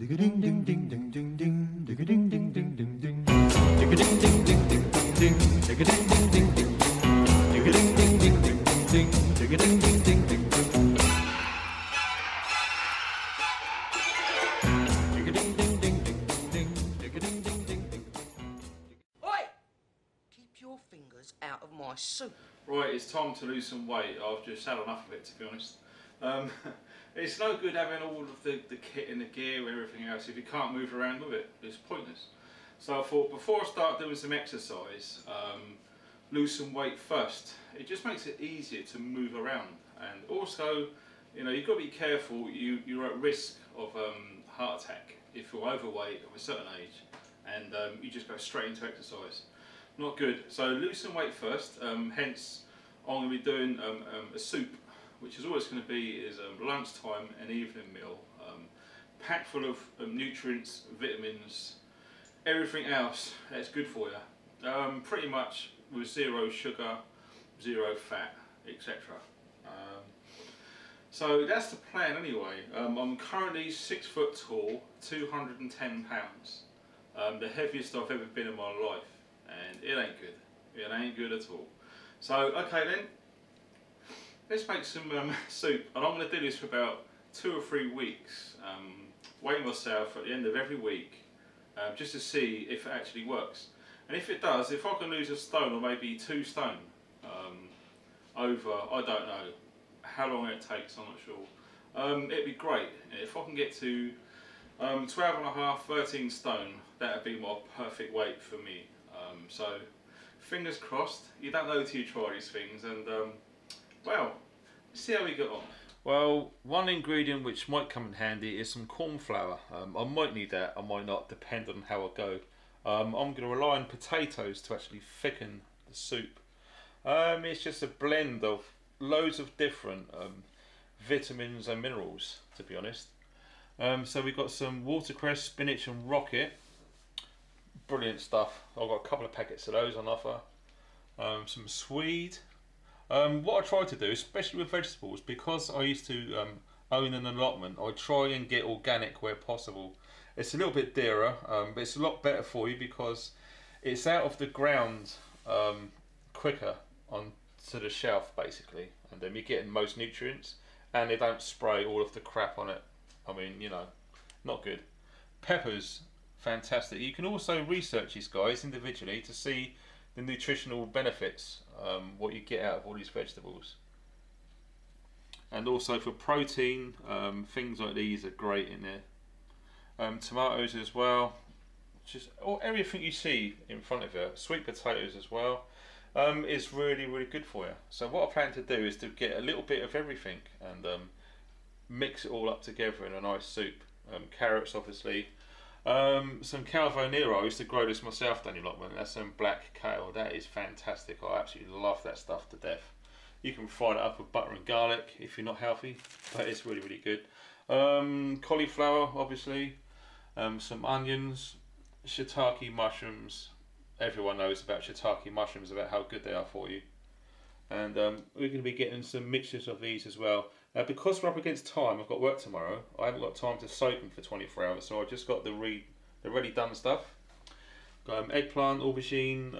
Out of my soup. Right, it's time to lose some weight. I've just had enough of it, to be honest. It's no good having all of the kit and the gear and everything else if you can't move around with it. It's pointless. So I thought, before I start doing some exercise, lose some weight first. It just makes it easier to move around. And also, you know, you've got to be careful. You're at risk of heart attack if you're overweight of a certain age and you just go straight into exercise. Not good. So lose some weight first, hence I'm going to be doing a soup, which is all it's going to be is lunchtime and evening meal, packed full of nutrients, vitamins, everything else that's good for you, pretty much with zero sugar, zero fat, etc. So that's the plan anyway. I'm currently 6 foot tall, 210 pounds, the heaviest I've ever been in my life. And it ain't good. It ain't good at all. So, okay then, let's make some soup. And I'm going to do this for about 2 or 3 weeks, weighing myself at the end of every week, just to see if it actually works. And if it does, if I can lose a stone or maybe 2 stone over, I don't know, how long it takes, I'm not sure. It'd be great. If I can get to 12 and a half, 13 stone, that would be my perfect weight for me. So, fingers crossed. You don't know till you try these things, and well, see how we get on. Well, one ingredient which might come in handy is some corn flour. I might need that, I might not, depending on how I go. I'm going to rely on potatoes to actually thicken the soup. It's just a blend of loads of different vitamins and minerals, to be honest. So we've got some watercress, spinach and rocket. Brilliant stuff. I've got a couple of packets of those on offer. Some swede. What I try to do, especially with vegetables, because I used to own an allotment, I try and get organic where possible. It's a little bit dearer, but it's a lot better for you because it's out of the ground quicker onto the shelf basically, and then you're getting most nutrients, and they don't spray all of the crap on it. I mean, you know, not good. Peppers. Fantastic. You can also research these guys individually to see the nutritional benefits, what you get out of all these vegetables. And also for protein, things like these are great in there. Tomatoes as well, just everything you see in front of you. Sweet potatoes as well, is really, really good for you. So what I plan to do is to get a little bit of everything and mix it all up together in a nice soup. Carrots obviously. Some Cavolo Nero. I used to grow this myself down in Lockman. That's some black kale. That is fantastic. I absolutely love that stuff to death. You can fry it up with butter and garlic if you're not healthy, but it's really, really good. Cauliflower, obviously. Some onions. Shiitake mushrooms. Everyone knows about shiitake mushrooms, about how good they are for you. And we're going to be getting some mixtures of these as well. Because we're up against time, I've got work tomorrow, I haven't got time to soak them for 24 hours, so I've just got the ready done stuff. Got eggplant, aubergine,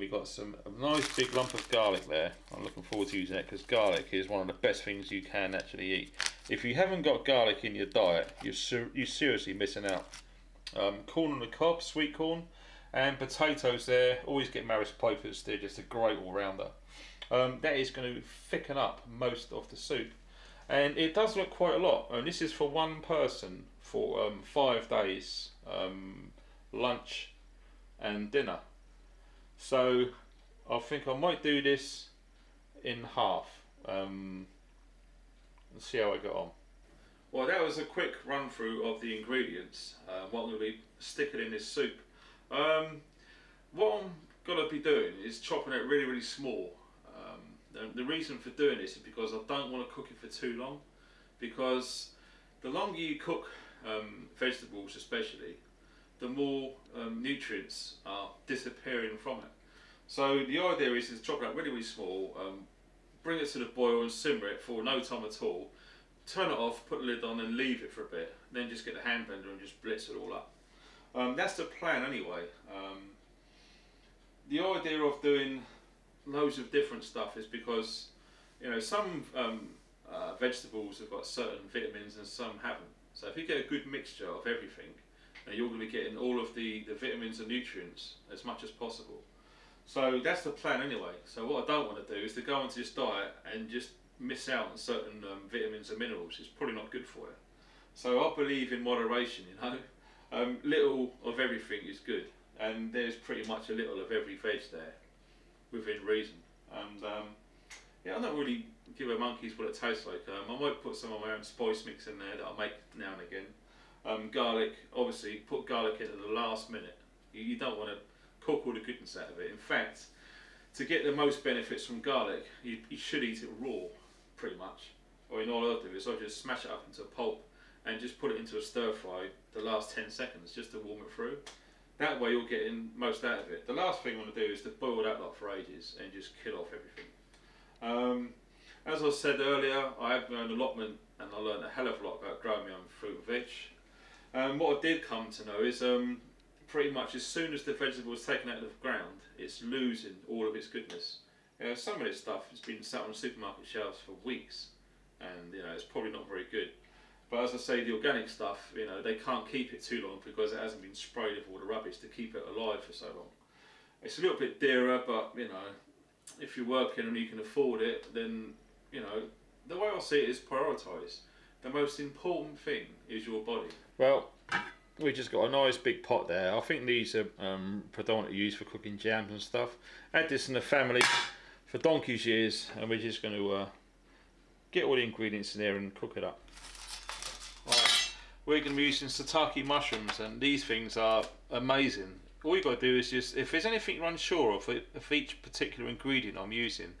we've got a nice big lump of garlic there. I'm looking forward to using it because garlic is one of the best things you can actually eat. If you haven't got garlic in your diet, you're seriously missing out. Corn on the cob, sweet corn, and potatoes there. Always get Maris Pipers, they're just a great all-rounder. That is going to thicken up most of the soup. And it does look quite a lot, and this is for one person for 5 days, lunch and dinner. So I think I might do this in half. Let's see how I get on. Well, that was a quick run through of the ingredients, what I'm going to be sticking in this soup. What I'm going to be doing is chopping it really, really small. The reason for doing this is because I don't want to cook it for too long, because the longer you cook vegetables especially, the more nutrients are disappearing from it. So the idea is to chop it up really, really small, bring it to the boil and simmer it for no time at all, turn it off, put the lid on and leave it for a bit, then just get the hand blender and just blitz it all up. That's the plan anyway. The idea of doing loads of different stuff is because, you know, some vegetables have got certain vitamins and some haven't. So if you get a good mixture of everything, you're going to be getting all of the vitamins and nutrients as much as possible. So that's the plan anyway. So what I don't want to do is to go onto this diet and just miss out on certain vitamins and minerals. It's probably not good for you. So I believe in moderation, you know. Little of everything is good, and there's pretty much a little of every veg there within reason. And yeah, I don't really give a monkey's what it tastes like. I might put some of my own spice mix in there that I make now and again. Garlic, obviously put garlic in at the last minute. You don't want to cook all the goodness out of it. In fact, to get the most benefits from garlic, you should eat it raw, pretty much. I mean, all I'll do is I'll just smash it up into a pulp and just put it into a stir fry the last 10 seconds just to warm it through. That way you're getting most out of it. The last thing I want to do is to boil that lot for ages and just kill off everything. As I said earlier, I have my own allotment and I learned a hell of a lot about growing my own fruit and veg. What I did come to know is pretty much as soon as the vegetable is taken out of the ground, it's losing all of its goodness. You know, some of this stuff has been sat on supermarket shelves for weeks, and you know, it's probably not very good. But as I say, the organic stuff, you know, they can't keep it too long because it hasn't been sprayed with all the rubbish to keep it alive for so long. It's a little bit dearer, but you know, if you're working and you can afford it, then you know, the way I see it is prioritise. The most important thing is your body. Well, we just got a nice big pot there. I think these are predominantly used for cooking jams and stuff. Had this in the family for donkey's years, and we're just going to get all the ingredients in there and cook it up. Right. We're going to be using satake mushrooms, and these things are amazing. All you got to do is just, if there's anything you're unsure of each particular ingredient I'm using,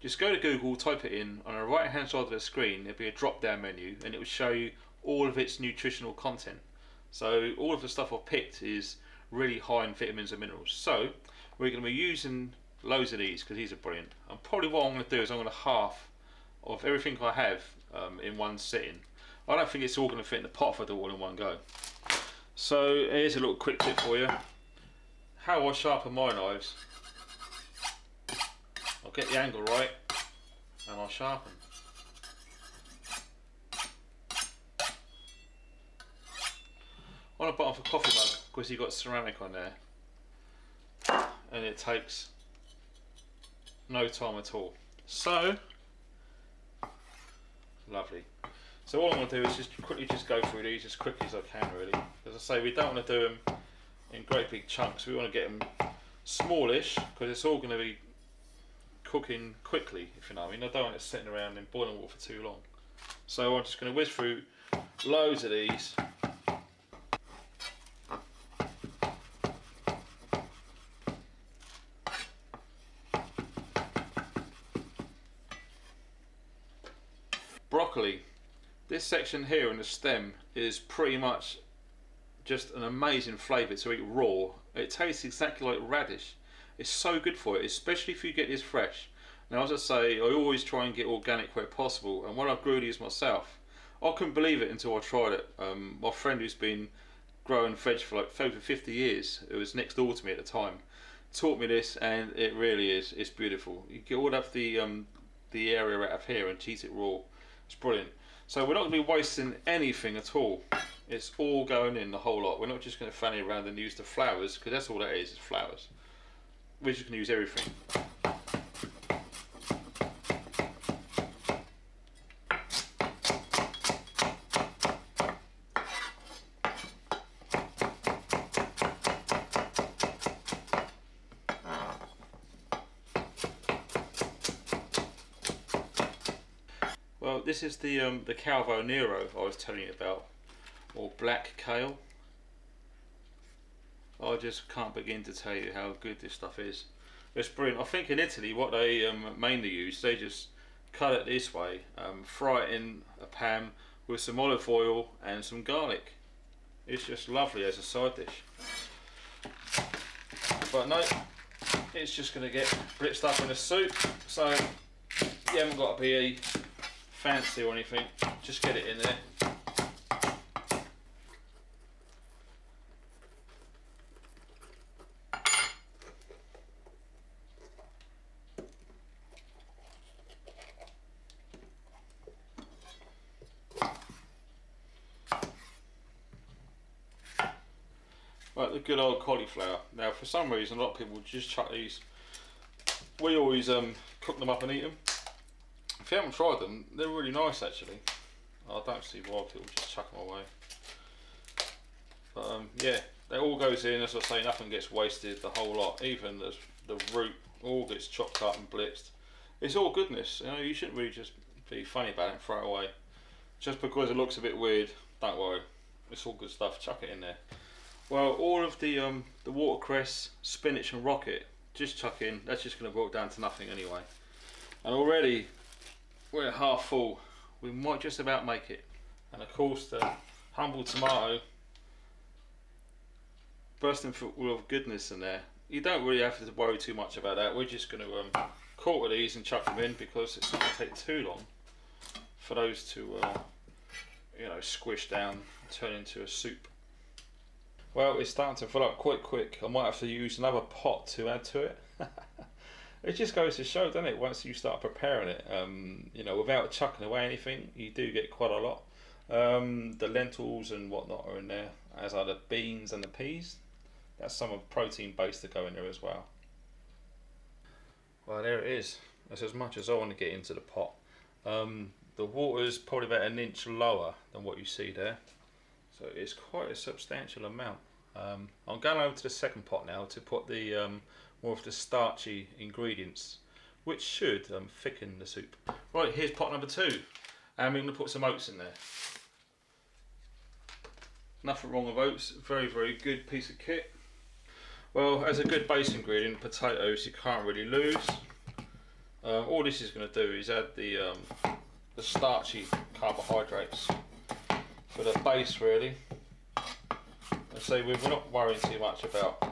just go to Google, type it in, on the right hand side of the screen there'll be a drop down menu and it will show you all of its nutritional content. So all of the stuff I've picked is really high in vitamins and minerals. So we're going to be using loads of these because these are brilliant. And probably what I'm going to do is I'm going to half of everything I have in one sitting. I don't think it's all going to fit in the pot if I do all in one go. So here's a little quick tip for you. How I sharpen my knives. I'll get the angle right and I'll sharpen. On the bottom of a coffee mug, because you've got ceramic on there, and it takes no time at all. So lovely. So all I'm going to do is just quickly just go through these as quickly as I can, really. As I say, we don't want to do them in great big chunks. We want to get them smallish because it's all going to be cooking quickly, if you know what I mean. I don't want it sitting around in boiling water for too long. So I'm just going to whiz through loads of these. Broccoli. This section here in the stem is pretty much just an amazing flavour to eat raw. It tastes exactly like radish. It's so good for it, especially if you get this fresh. Now, as I say, I always try and get organic where possible, and when I grew these myself, I couldn't believe it until I tried it. My friend who's been growing veg for like over 50 years, who was next door to me at the time, taught me this, and it really is. It's beautiful. You get all of the area out of here and eat it raw. It's brilliant. So we're not going to be wasting anything at all. It's all going in, the whole lot. We're not just going to fanny around and use the flowers, because that's all that is flowers. We're just going to use everything. Well, this is the Cavolo Nero I was telling you about, or black kale. I just can't begin to tell you how good this stuff is. It's brilliant. I think in Italy what they mainly use, they just cut it this way, fry it in a pan with some olive oil and some garlic. It's just lovely as a side dish. But no, it's just going to get blitzed up in a soup, so you haven't got to be fancy or anything, just get it in there. Like the good old cauliflower. Now for some reason a lot of people just chuck these. We always cook them up and eat them. If you haven't tried them, they're really nice actually. I don't see why people just chuck them away. But yeah, that all goes in, as I say, nothing gets wasted, the whole lot. Even the root all gets chopped up and blitzed. It's all goodness, you know, you shouldn't really just be funny about it and throw it away. Just because it looks a bit weird, don't worry. It's all good stuff, chuck it in there. Well, all of the watercress, spinach and rocket, just chuck in. That's just going to boil down to nothing anyway. And already, we're half full. We might just about make it. And of course, the humble tomato, bursting full of goodness in there. You don't really have to worry too much about that. We're just going to quarter these and chuck them in because it's not going to take too long for those to, you know, squish down and turn into a soup. Well, it's starting to fill up quite quick. I might have to use another pot to add to it. It just goes to show, doesn't it, once you start preparing it, you know, without chucking away anything, you do get quite a lot. The lentils and whatnot are in there, as are the beans and the peas. That's some of the protein base to go in there as well. Well, there it is. That's as much as I want to get into the pot. The water's probably about 1 inch lower than what you see there. So it's quite a substantial amount. I'm going over to the second pot now to put the more of the starchy ingredients, which should thicken the soup. Right, here's pot number 2, and we're going to put some oats in there. Nothing wrong with oats, very, very good piece of kit. Well, as a good base ingredient, potatoes you can't really lose. All this is going to do is add the starchy carbohydrates for the base, really. And so we're not worrying too much about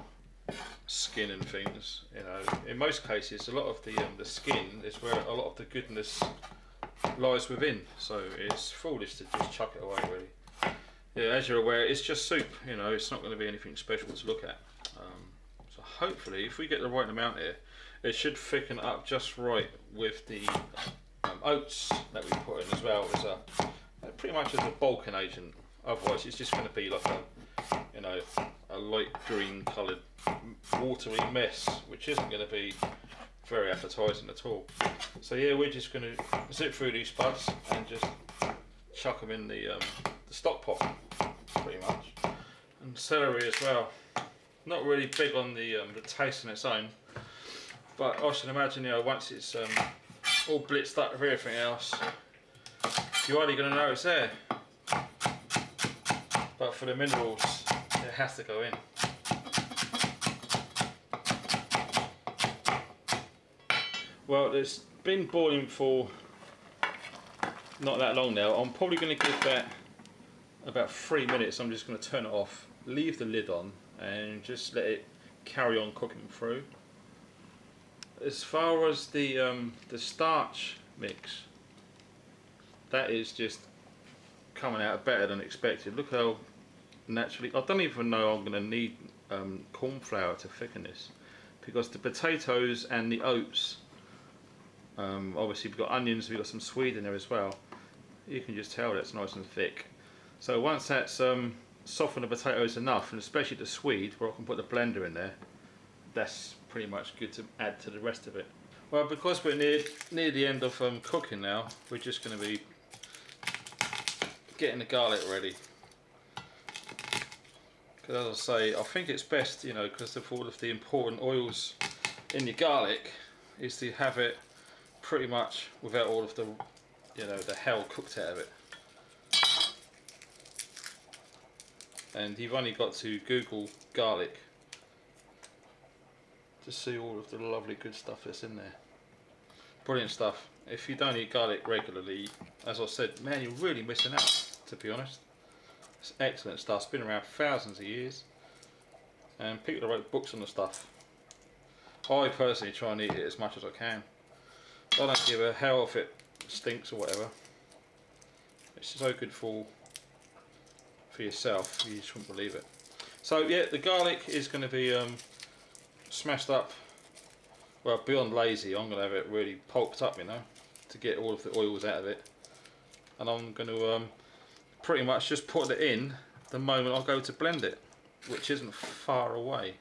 skin and things, you know. In most cases, a lot of the skin is where a lot of the goodness lies within. So it's foolish to just chuck it away, really. Yeah, as you're aware, it's just soup, you know. It's not going to be anything special to look at. So hopefully, if we get the right amount here, it should thicken up just right with the oats that we put in as well as a. Pretty much as a bulking agent, otherwise it's just going to be like a, you know, a light green coloured watery mess, which isn't going to be very appetising at all. So yeah, we're just going to zip through these spuds and just chuck them in the stock pot, pretty much. And celery as well. Not really big on the taste on its own, but I should imagine, you know, once it's all blitzed up with everything else, you're hardly going to know it's there, but for the minerals, it has to go in. Well, it's been boiling for not that long now. I'm probably going to give that about 3 minutes. I'm just going to turn it off, leave the lid on, and just let it carry on cooking through. As far as the starch mix, that is just coming out better than expected. Look how naturally, I don't even know I'm going to need corn flour to thicken this, because the potatoes and the oats, obviously we've got onions, we've got some sweet in there as well. You can just tell that's nice and thick. So once that's softened the potatoes enough, and especially the swede, where I can put the blender in there, that's pretty much good to add to the rest of it. Well, because we're near the end of cooking now, we're just going to be getting the garlic ready, because as I say, I think it's best, you know, because of all of the important oils in your garlic, is to have it pretty much without all of the, you know, the hell cooked out of it. And you've only got to Google garlic to see all of the lovely good stuff that's in there. Brilliant stuff. If you don't eat garlic regularly, as I said, man, you're really missing out, to be honest. It's excellent stuff. It's been around for thousands of years, and people wrote books on the stuff. I personally try and eat it as much as I can. I don't give a hell if it stinks or whatever. It's so good for yourself, you just wouldn't believe it. So yeah, the garlic is going to be smashed up, well, beyond lazy. I'm going to have it really pulped up, you know, to get all of the oils out of it. And I'm going to pretty much just put it in the moment I go to blend it, which isn't far away.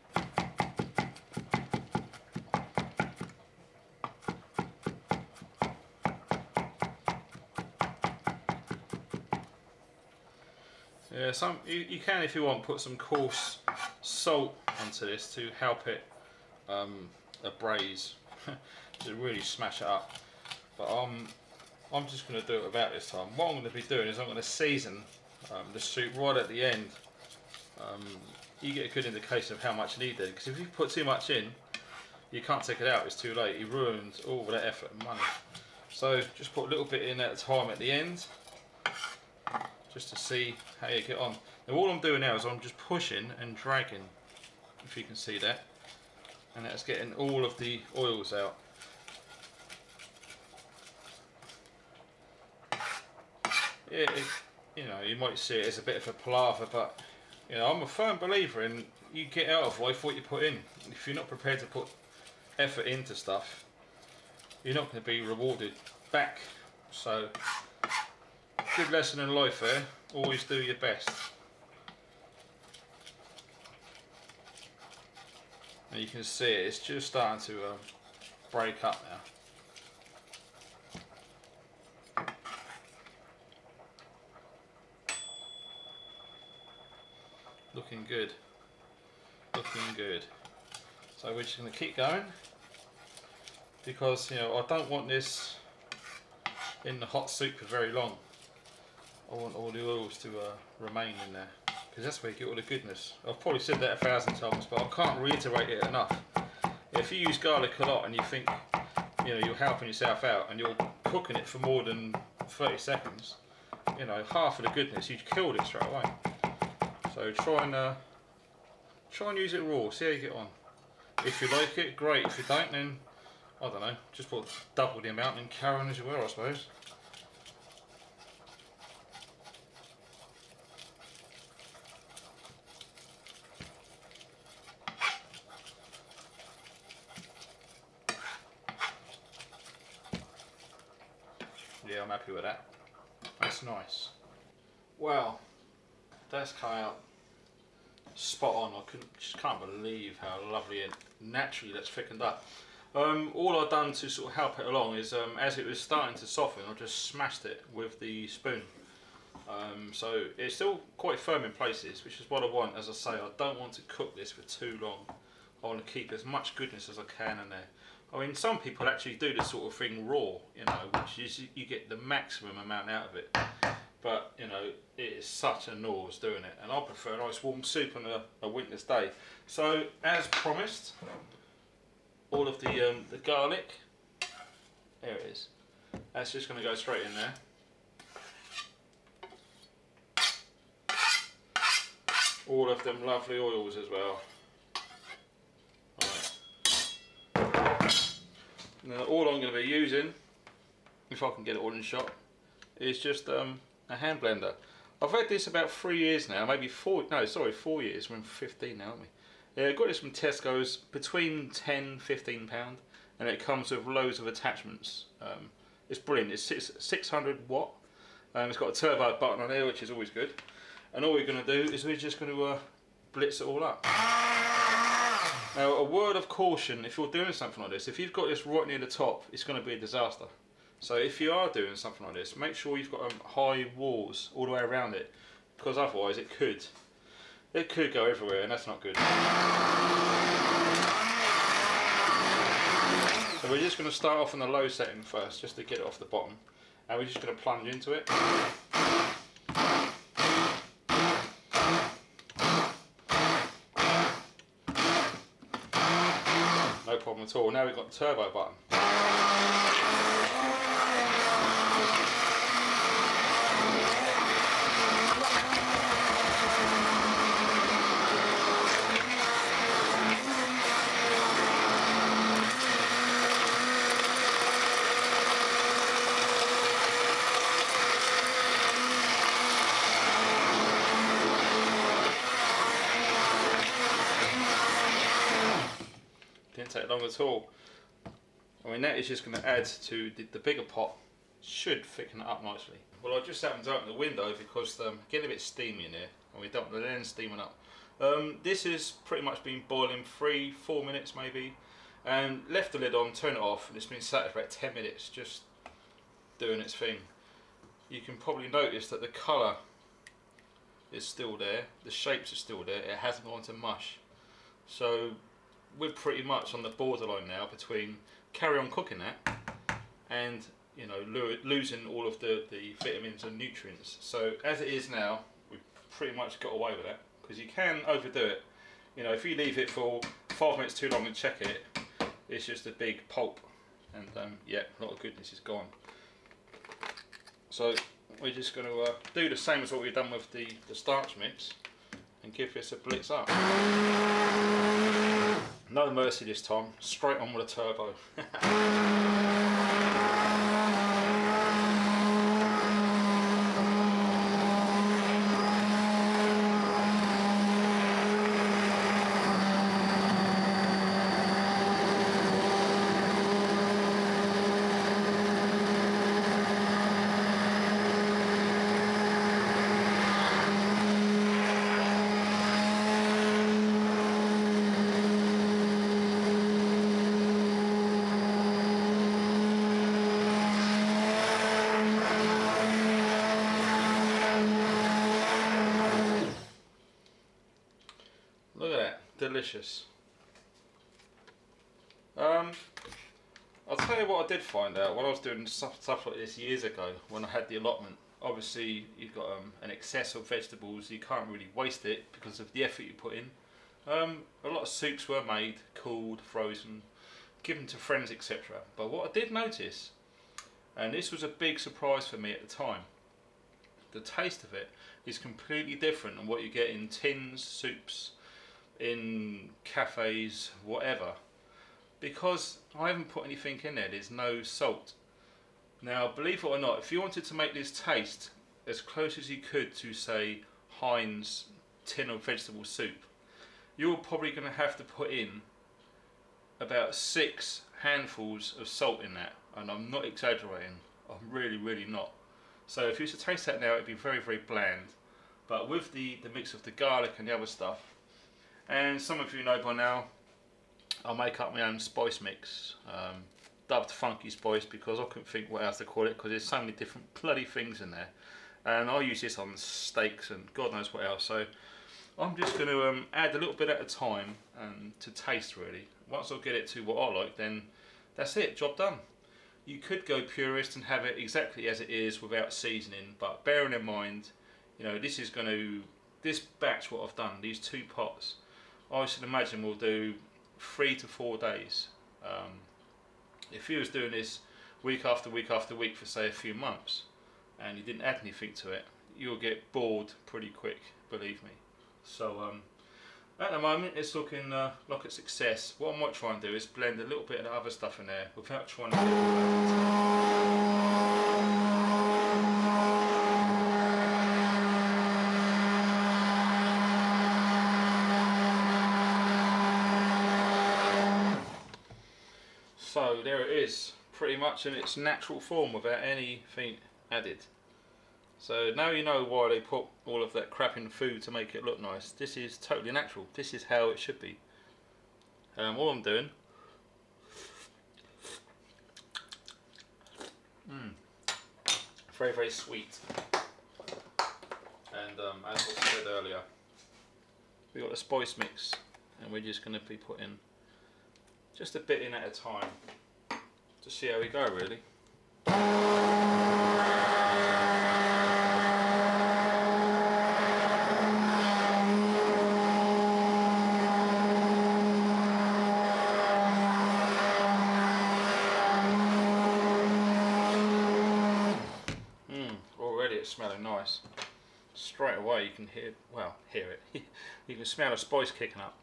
Yeah, you can, if you want, put some coarse salt onto this to help it abrase, to really smash it up. But I'm just going to do it about this time. What I'm going to be doing is I'm going to season the soup right at the end. You get a good indication of how much you need there, because if you put too much in, you can't take it out. It's too late. You ruined all that effort and money. So just put a little bit in at a time at the end, just to see how you get on. Now all I'm doing now is I'm just pushing and dragging, if you can see that, and that's getting all of the oils out. Yeah, you know, you might see it as a bit of a palaver, but you know, I'm a firm believer in you get out of life what you put in. If you're not prepared to put effort into stuff, you're not going to be rewarded back. So, good lesson in life there, always do your best. And you can see it, it's just starting to break up now. Looking good, looking good. So we're just going to keep going, because you know, I don't want this in the hot soup for very long. I want all the oils to remain in there, because that's where you get all the goodness. I've probably said that 1,000 times, but I can't reiterate it enough. If you use garlic a lot and you think, you know, you're helping yourself out and you're cooking it for more than 30 seconds, you know, half of the goodness, you've killed it straight away. So try and use it raw, see how you get on. If you like it, great. If you don't, then, I don't know, just put double the amount and carry on as you were, I suppose. Yeah, I'm happy with that. That's nice. Well, that's come out spot on. I just can't believe how lovely and naturally that's thickened up. All I've done to sort of help it along is, as it was starting to soften, I just smashed it with the spoon. So it's still quite firm in places, which is what I want. As I say, I don't want to cook this for too long. I want to keep as much goodness as I can in there. I mean, some people actually do this sort of thing raw, you know, which is you get the maximum amount out of it. But, you know, it is such a nose doing it. And I prefer a nice warm soup on a winter's day. So, as promised, all of the garlic, there it is. That's just going to go straight in there. All of them lovely oils as well. Now all I'm going to be using, if I can get it all in shot, is just a hand blender. I've had this about 3 years now, maybe 4 years, we're in 15 now, aren't we? Yeah, I got this from Tesco's, between £10–15, and it comes with loads of attachments. It's brilliant, it's 600 watt, it's got a turbo button on here, which is always good. And all we're going to do is we're just going to blitz it all up. Now, a word of caution, if you're doing something like this, if you've got this right near the top, it's going to be a disaster. So if you are doing something like this, make sure you've got high walls all the way around it, because otherwise it could go everywhere, and that's not good. So we're just going to start off on the low setting first, just to get it off the bottom, and we're just going to plunge into it. No problem at all. Now we've got the turbo button. that long at all. I mean, that is just going to add to the bigger pot. Should thicken it up nicely. Well, I just happened to open the window because getting a bit steamy in here, and we don't want the linen steaming up. This has pretty much been boiling 3-4 minutes maybe, and left the lid on, turn it off, and it's been sat for about 10 minutes just doing its thing. You can probably notice that the colour is still there, the shapes are still there, it hasn't gone to mush. So we're pretty much on the borderline now between carry on cooking that and, you know, losing all of the vitamins and nutrients. So as it is now, we've pretty much got away with that, because you can overdo it. You know, if you leave it for 5 minutes too long and check it, it's just a big pulp, and yeah, a lot of goodness is gone. So we're just going to do the same as what we've done with the starch mix and give this a blitz up. No mercy this time, straight on with a turbo. Look at that, delicious. I'll tell you what I did find out when I was doing stuff like this years ago when I had the allotment. Obviously you've got an excess of vegetables, you can't really waste it because of the effort you put in. A lot of soups were made, cooled, frozen, given to friends, etc. But what I did notice, and this was a big surprise for me at the time, the taste of it is completely different than what you get in tins, soups, in cafes, whatever, because I haven't put anything in there. There's no salt. Now, believe it or not, if you wanted to make this taste as close as you could to, say, Heinz tin of vegetable soup, you're probably going to have to put in about 6 handfuls of salt in that, and I'm not exaggerating. I'm really, really not. So if you were to taste that now, it'd be very, very bland. But with the mix of the garlic and the other stuff, and some of you know by now, I make up my own spice mix, dubbed Funky Spice, because I couldn't think what else to call it, because there's so many different bloody things in there. And I use this on steaks and God knows what else. So I'm just going to add a little bit at a time to taste, really. Once I get it to what I like, then that's it, job done. You could go purist and have it exactly as it is without seasoning, but bearing in mind, you know, this is going to, this batch what I've done, these 2 pots, I should imagine we'll do 3 to 4 days. If you was doing this week after week after week for, say, a few months, and you didn't add anything to it, you'll get bored pretty quick, believe me. So at the moment it's looking like a success. What I might try and do is blend a little bit of the other stuff in there without trying to So there it is, pretty much in its natural form without anything added. So now you know why they put all of that crap in food to make it look nice. This is totally natural, this is how it should be. All I'm doing, very, very sweet. And as I said earlier, we got a spice mix, and we're just going to be putting just a bit in at a time to see how we go, really. Already it's smelling nice. Straight away you can hear, well, hear it. You can smell the spice kicking up.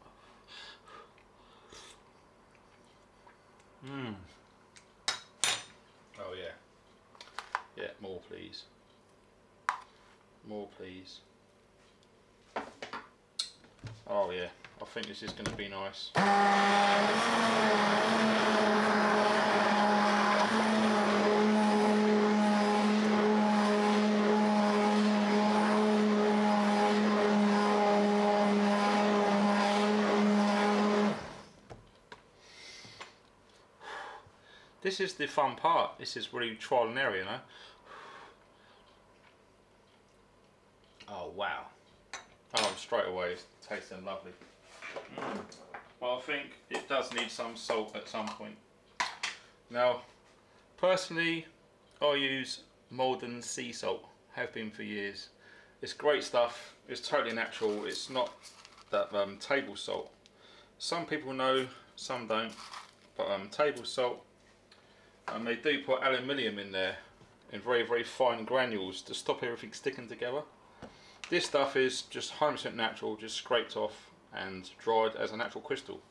Oh yeah. Yeah, more please. More please. Oh yeah, I think this is going to be nice. This is the fun part. This is where you trial and error, you know. Oh wow. Oh, straight away it's tasting lovely. Mm. Well, I think it does need some salt at some point. Now, personally, I use Maldon sea salt. Have been for years. It's great stuff. It's totally natural. It's not that table salt. Some people know, some don't. But table salt. And they do put aluminium in there in very, very fine granules to stop everything sticking together. This stuff is just 100% natural, just scraped off and dried as a natural crystal.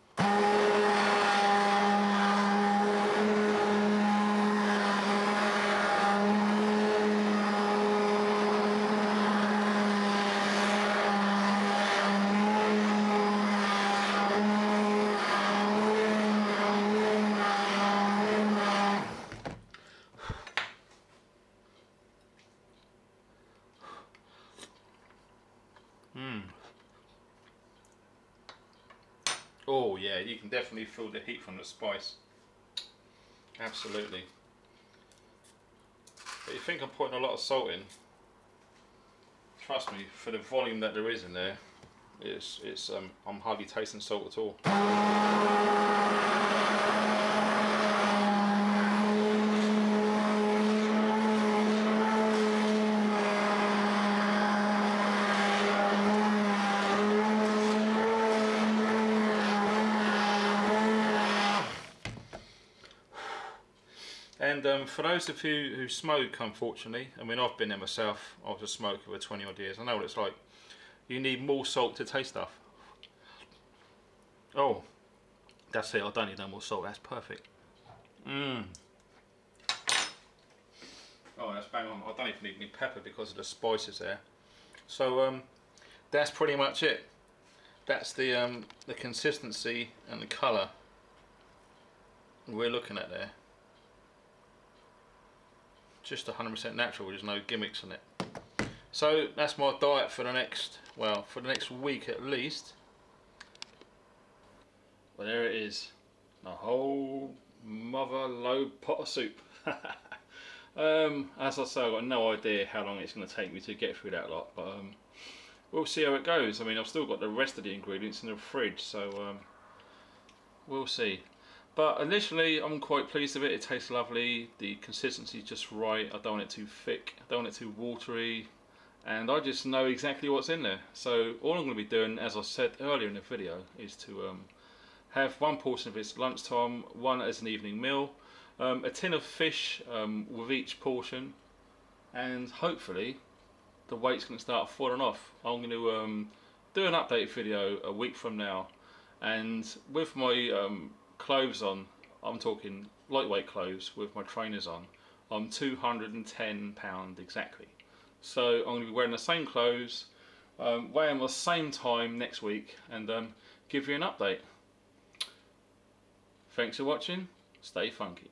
Oh yeah, you can definitely feel the heat from the spice. Absolutely. But you think I'm putting a lot of salt in? Trust me, for the volume that there is in there, it's I'm hardly tasting salt at all. And for those of you who smoke, unfortunately, I mean, I've been there myself, I was a smoker for 20 odd years, I know what it's like. You need more salt to taste stuff. Oh, that's it, I don't need no more salt, that's perfect. Mmm. Oh, that's bang on, I don't even need any pepper because of the spices there. So, that's pretty much it. That's the consistency and the colour we're looking at there. Just 100% natural, there's no gimmicks in it. So that's my diet for the next, well, for the next week at least. Well, there it is, a whole mother load pot of soup. As I say, I've got no idea how long it's going to take me to get through that lot, but we'll see how it goes. I mean, I've still got the rest of the ingredients in the fridge, so we'll see. But initially I'm quite pleased with it, it tastes lovely, the consistency is just right, I don't want it too thick, I don't want it too watery, and I just know exactly what's in there. So all I'm going to be doing, as I said earlier in the video, is to have one portion of this lunchtime, one as an evening meal, a tin of fish with each portion, and hopefully the weight's going to start falling off. I'm going to do an update video a week from now, and with my clothes on, I'm talking lightweight clothes with my trainers on, I'm 210 pounds exactly. So I'm going to be wearing the same clothes, weighing the same time next week, and give you an update. Thanks for watching, stay funky.